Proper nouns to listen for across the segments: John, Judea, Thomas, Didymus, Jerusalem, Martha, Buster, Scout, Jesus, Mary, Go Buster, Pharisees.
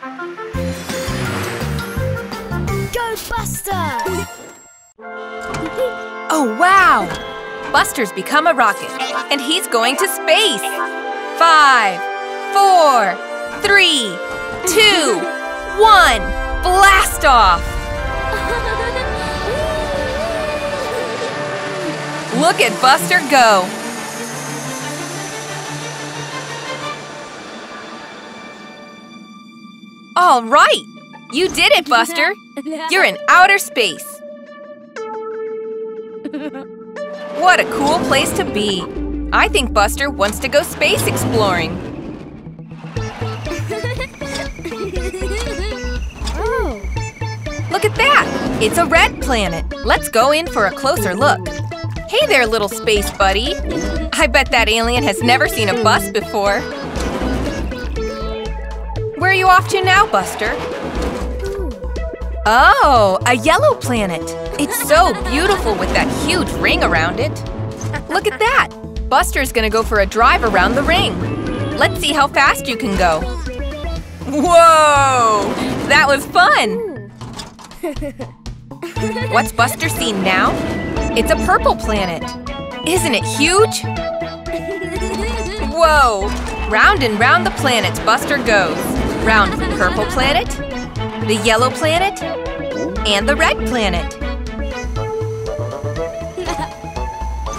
Go Buster! Oh, wow! Buster's become a rocket, and he's going to space! 5, 4, 3, 2, 1, blast off! Look at Buster go! All right! You did it, Buster! You're in outer space! What a cool place to be! I think Buster wants to go space exploring! Oh. Look at that! It's a red planet! Let's go in for a closer look! Hey there, little space buddy! I bet that alien has never seen a bus before! Where are you off to now, Buster? Oh, a yellow planet! It's so beautiful with that huge ring around it! Look at that! Buster's gonna go for a drive around the ring! Let's see how fast you can go! Whoa! That was fun! What's Buster seen now? It's a purple planet! Isn't it huge? Whoa! Round and round the planets Buster goes! Round the purple planet, the yellow planet, and the red planet.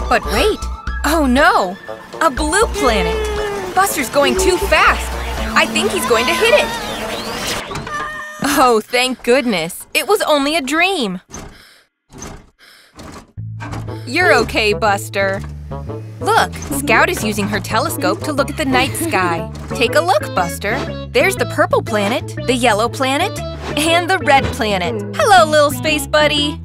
But wait! Oh no! A blue planet! Buster's going too fast! I think he's going to hit it! Oh, thank goodness! It was only a dream! You're okay, Buster! Look! Scout is using her telescope to look at the night sky. Take a look, Buster! There's the purple planet, the yellow planet, and the red planet! Hello, little space buddy!